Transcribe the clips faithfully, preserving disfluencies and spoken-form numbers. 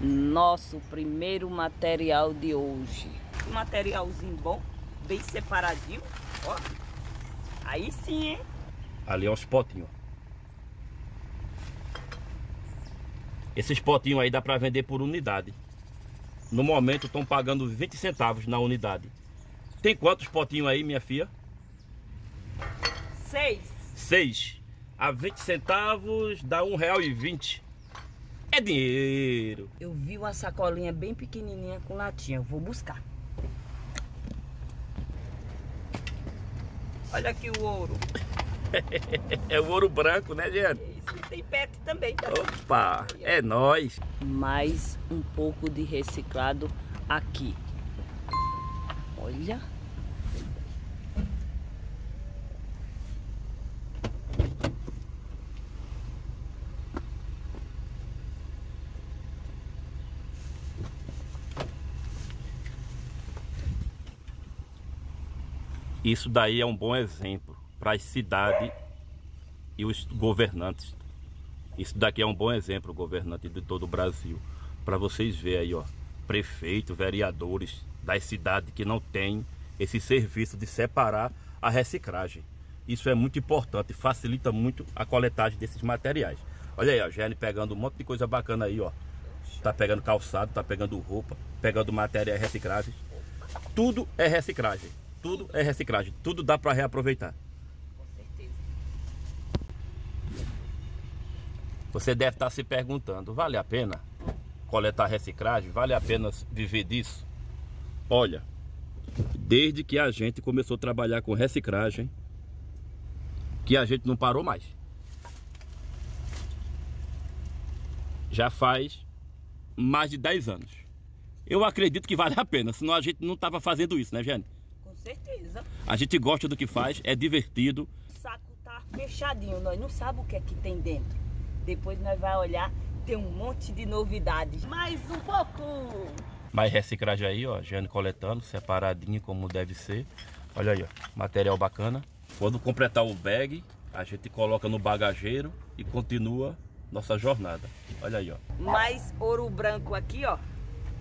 nosso primeiro material de hoje. Um materialzinho bom, bem separadinho, ó. Aí sim, hein? Ali é os potinhos. Esses potinhos aí dá pra vender por unidade. No momento estão pagando vinte centavos na unidade. Tem quantos potinhos aí, minha filha? Seis. Seis. A vinte centavos dá um real e vinte. É dinheiro. Eu vi uma sacolinha bem pequenininha com latinha. Eu vou buscar. Olha aqui o ouro. É o ouro branco, né, Geane? Isso, e tem pet também, tá? Opa, é nóis. Mais um pouco de reciclado aqui. Olha. Isso daí é um bom exemplo para as cidades e os governantes. Isso daqui é um bom exemplo, governante de todo o Brasil, para vocês verem aí, ó, prefeitos, vereadores das cidades que não têm esse serviço de separar a reciclagem. Isso é muito importante, facilita muito a coletagem desses materiais. Olha aí, ó, Geane pegando um monte de coisa bacana aí, ó. Tá pegando calçado, tá pegando roupa, pegando materiais recicláveis. Tudo é reciclagem, tudo é reciclagem, tudo dá para reaproveitar. Você deve estar se perguntando, vale a pena coletar reciclagem? Vale a pena viver disso? Olha, desde que a gente começou a trabalhar com reciclagem, que a gente não parou mais. Já faz mais de dez anos. Eu acredito que vale a pena, senão a gente não estava fazendo isso, né, Geane? Com certeza. A gente gosta do que faz, é divertido. O saco tá fechadinho, nós não sabemos o que é que tem dentro. Depois nós vamos olhar, tem um monte de novidades. Mais um pouco! Mais reciclagem aí, ó, Geane coletando, separadinho como deve ser. Olha aí, ó, material bacana. Quando completar o bag, a gente coloca no bagageiro e continua nossa jornada. Olha aí, ó. Mais ouro branco aqui, ó.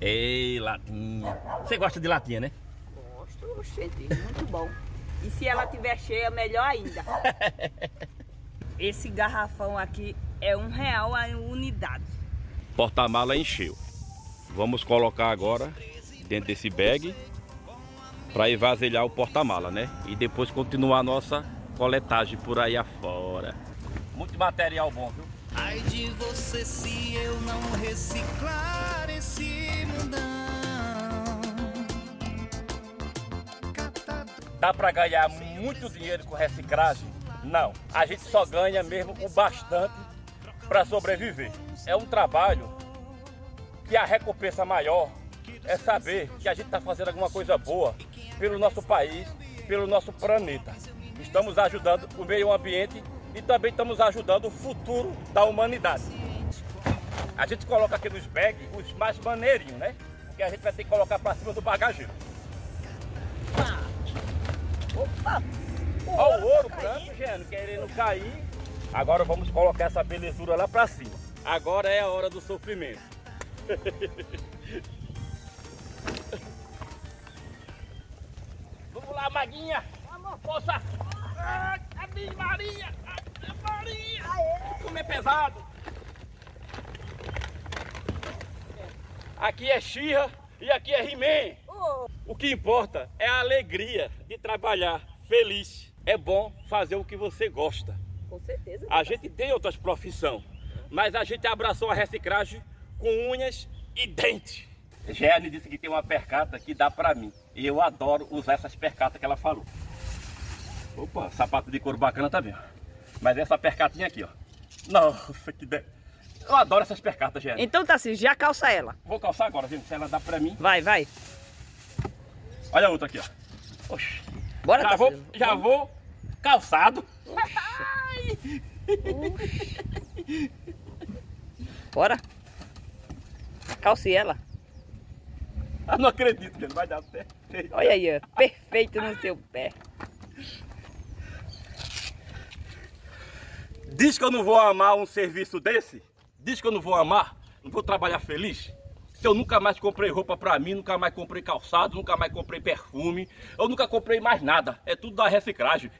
Ei, latinha. Você gosta de latinha, né? Gosto, gente, muito bom. E se ela tiver cheia, melhor ainda. Esse garrafão aqui é um real a unidade. Porta-mala encheu. Vamos colocar agora dentro desse bag para evasilhar o porta-mala, né? E depois continuar a nossa coletagem por aí afora. Muito material bom, viu? Ai de você se eu não reciclar esse mundão. Dá para ganhar muito dinheiro com reciclagem? Não, a gente só ganha mesmo o bastante para sobreviver. É um trabalho que a recompensa maior é saber que a gente está fazendo alguma coisa boa pelo nosso país, pelo nosso planeta. Estamos ajudando o meio ambiente e também estamos ajudando o futuro da humanidade. A gente coloca aqui nos bags os mais maneirinhos, né? Porque a gente vai ter que colocar para cima do bagageiro. Opa! Olha o ouro branco, Geane, querendo cair. Agora vamos colocar essa belezura lá pra cima. Agora é a hora do sofrimento. Vamos lá, Maguinha. Vamos, força. Ah, cadê Maria? Cadê Maria? Como é pesado. Aqui é Xirra e aqui é He-Man. Oh. O que importa é a alegria de trabalhar feliz. É bom fazer o que você gosta. Com certeza. A gente tem outras profissões, mas a gente abraçou a reciclagem com unhas e dentes. Geane disse que tem uma percata que dá pra mim. E eu adoro usar essas percatas que ela falou. Opa, sapato de couro bacana também. Mas essa percatinha aqui, ó. Nossa, que de... Eu adoro essas percatas, Geane. Então tá assim, já calça ela. Vou calçar agora, gente, se ela dá pra mim. Vai, vai. Olha a outra aqui, ó. Oxi. Bora, já tá vou, já vou calçado. Oxi. Oxi. Bora. Calce ela. Eu não acredito que ele vai dar certo. Olha aí, ó. Perfeito no seu pé. Diz que eu não vou amar um serviço desse? Diz que eu não vou amar? Não vou trabalhar feliz? Se eu nunca mais comprei roupa pra mim, nunca mais comprei calçado, nunca mais comprei perfume, eu nunca comprei mais nada. É tudo da reciclagem.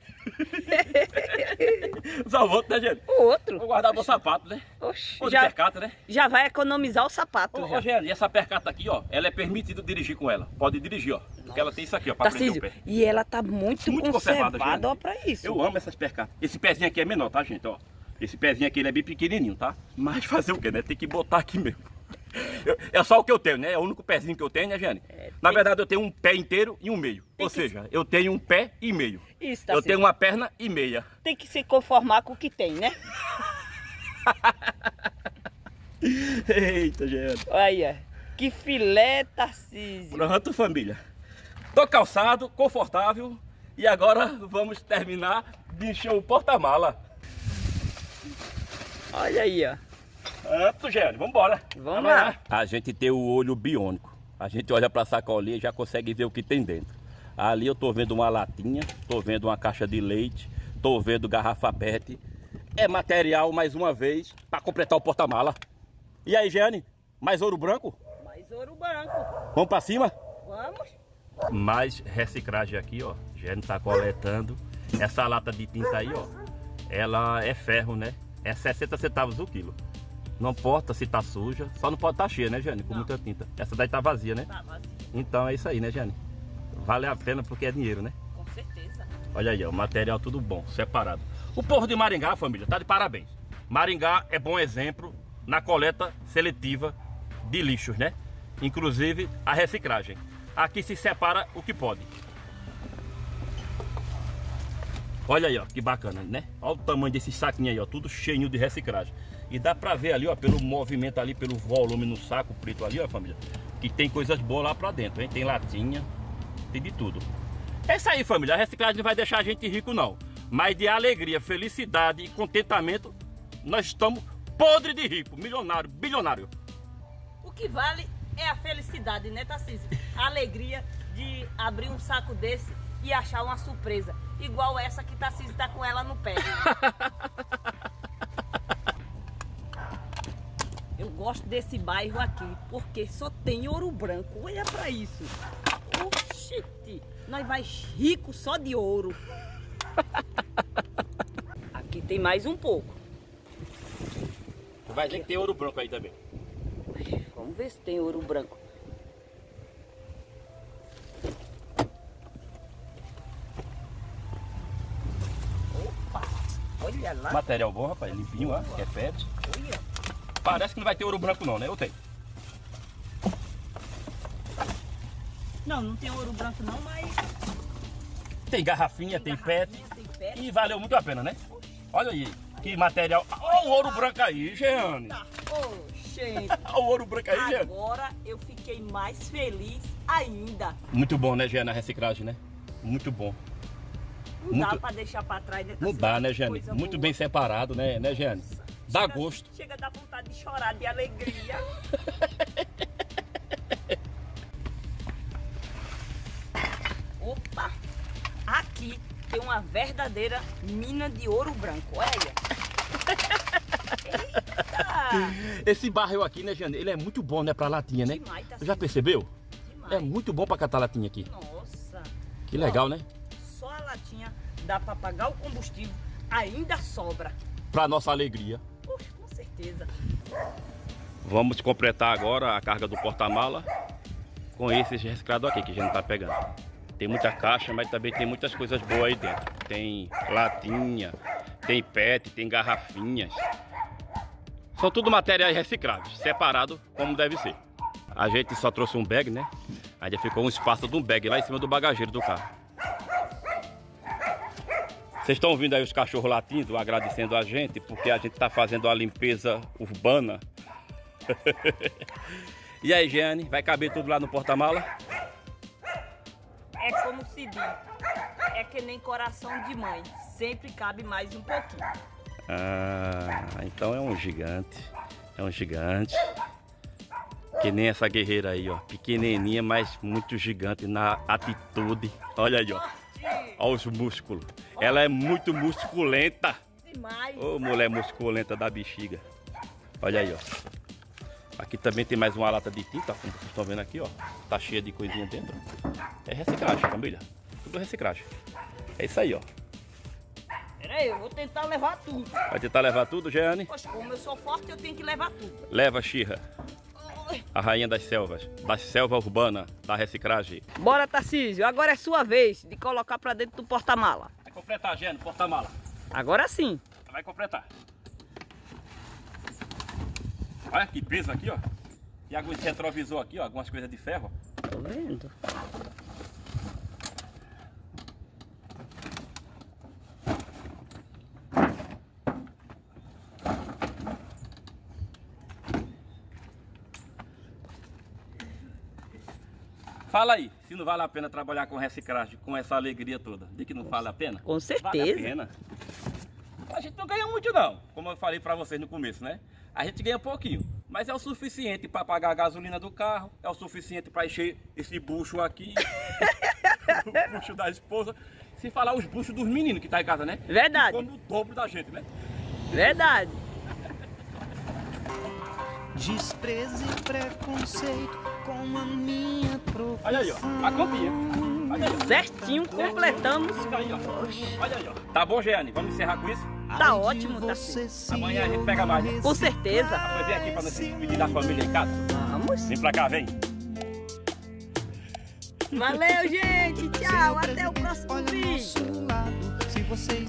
Só o outro, né, gente? O outro? Vou guardar meu sapato, né? Oxi. Ou de já, percata, né? Já vai economizar o sapato. Ô, Rogério, e essa percata aqui, ó, ela é permitida dirigir com ela. Pode dirigir, ó. Nossa. Porque ela tem isso aqui, ó, pra Tarcísio, prender o pé. E ela tá muito, muito conservada, conservada ó, pra isso. Eu amo essas percatas. Esse pezinho aqui é menor, tá, gente? Ó. Esse pezinho aqui, ele é bem pequenininho, tá? Mas fazer o quê, né? Tem que botar aqui mesmo. Eu, é só o que eu tenho, né? É o único pezinho que eu tenho, né, Geane? É, Na verdade, eu tenho um pé inteiro e um meio. Ou seja, se... eu tenho um pé e meio. Isso, tá eu certo. tenho uma perna e meia. Tem que se conformar com o que tem, né? Eita, Geane. Olha, que filé, Tarcísio. Pronto, família. Tô calçado, confortável. E agora vamos terminar de encher o porta-mala. Olha aí, ó. Pronto, Geane, vamos embora. Vamos lá. A gente tem o olho biônico. A gente olha para a sacolinha e já consegue ver o que tem dentro. Ali eu tô vendo uma latinha, tô vendo uma caixa de leite, tô vendo garrafa pet. É material, mais uma vez, para completar o porta-mala. E aí, Geane, mais ouro branco? Mais ouro branco. Vamos para cima? Vamos. Mais reciclagem aqui, ó. Geane tá coletando. Essa lata de tinta aí, ó, ela é ferro, né? É sessenta centavos o quilo. Não importa se tá suja, só não pode estar tá cheia, né, Geane? Com não. muita tinta. Essa daí tá vazia, né? Tá vazia. Então é isso aí, né, Geane? Vale a pena porque é dinheiro, né? Com certeza. Olha aí, ó, o material tudo bom, separado. O povo de Maringá, família, tá de parabéns. Maringá é bom exemplo na coleta seletiva de lixos, né? Inclusive a reciclagem. Aqui se separa o que pode. Olha aí, ó, que bacana, né? Olha o tamanho desse saquinho aí, ó, tudo cheio de reciclagem. E dá pra ver ali, ó, pelo movimento ali, pelo volume no saco preto ali, ó, família, que tem coisas boas lá pra dentro, hein? Tem latinha, tem de tudo. É isso aí, família. A reciclagem não vai deixar a gente rico, não. Mas de alegria, felicidade e contentamento, nós estamos podre de rico, milionário, bilionário. O que vale é a felicidade, né, Tarcísio? A alegria de abrir um saco desse e achar uma surpresa. Igual essa que Tarcísio tá com ela no pé. Eu gosto desse bairro aqui, porque só tem ouro branco. Olha pra isso. Oxi, nós vai rico só de ouro. Aqui tem mais um pouco. Vai ver que tem ouro branco aí também. Vamos ver se tem ouro branco. Olha lá. Material bom, rapaz, limpinho, ó, que é pet. Olha. Parece que não vai ter ouro branco não, né? Eu tenho. Não, não tem ouro branco não, mas... Tem garrafinha, tem, tem garrafinha, pet. Tem pet. E valeu muito a pena, né? Olha aí, que material. Olha o ouro branco aí, Geane. Olha o ouro branco aí, Geane. Agora eu fiquei mais feliz ainda. Muito bom, né, Geane, a reciclagem, né? Muito bom. Não muito... dá pra deixar pra trás, né? Não dá, né, Geane? Muito boa. Bem separado, né, né, Geane? Dá chega, gosto. Chega a dar vontade de chorar de alegria. Opa! Aqui tem uma verdadeira mina de ouro branco, olha. Eita! Esse barril aqui, né, Geane? Ele é muito bom, né, pra latinha, né? Demais, tá Já assim. percebeu? Demais. É muito bom pra catar latinha aqui. Nossa! Que legal, ó, né? Só a latinha dá pra pagar o combustível, ainda sobra. Pra nossa alegria. Poxa, com certeza. Vamos completar agora a carga do porta-mala com esses reciclados aqui que a gente tá pegando. Tem muita caixa, mas também tem muitas coisas boas aí dentro. Tem latinha, tem pet, tem garrafinhas. São tudo materiais recicláveis, separado como deve ser. A gente só trouxe um bag, né? Aí já ficou um espaço de um bag lá em cima do bagageiro do carro. Vocês estão ouvindo aí os cachorros latindo, agradecendo a gente, porque a gente está fazendo a limpeza urbana. E aí, Geane, vai caber tudo lá no porta-mala? É como se diz, é que nem coração de mãe, sempre cabe mais um pouquinho. Ah, então é um gigante, é um gigante. Que nem essa guerreira aí, ó, pequenininha, mas muito gigante na atitude. Olha aí, ó. Olha os músculos. Olha. Ela é muito musculenta. Demais. Ô, mulher musculenta da bexiga. Olha aí, ó. Aqui também tem mais uma lata de tinta, como vocês estão vendo aqui, ó. Tá cheia de coisinha dentro. É reciclagem, família. Tudo reciclagem. É isso aí, ó. Pera aí, eu vou tentar levar tudo. Vai tentar levar tudo, Geane? Poxa, como eu sou forte, eu tenho que levar tudo. Leva, Xirra. A rainha das selvas, da selva urbana, da reciclagem. Bora, Tarcísio, agora é sua vez de colocar pra dentro do porta-mala. Vai completar, Geane, porta-mala. Agora sim. Vai completar. Olha que peso aqui, ó. E alguns retrovisor aqui, ó. Algumas coisas de ferro, ó. Tô vendo. Fala aí, se não vale a pena trabalhar com reciclagem, com essa alegria toda. De que não vale a pena? Com certeza. Vale a pena. A gente não ganha muito não, como eu falei pra vocês no começo, né? A gente ganha pouquinho, mas é o suficiente para pagar a gasolina do carro, é o suficiente para encher esse bucho aqui, o bucho da esposa, sem falar os buchos dos meninos que tá em casa, né? Verdade. Como o dobro da gente, né? Verdade. Desprezo e preconceito com a minha profissão. Olha aí, ó, a copinha. Certinho, completamos. Aí, ó. Olha aí, ó. Tá bom, Geane? Vamos encerrar com isso? Tá ótimo, tá certo. Amanhã a gente pega mais, né? Com certeza. Vamos vir aqui pra nós despedir da família em casa? Vamos. Vem pra cá, vem. Valeu, gente. Tchau. Até o próximo vídeo.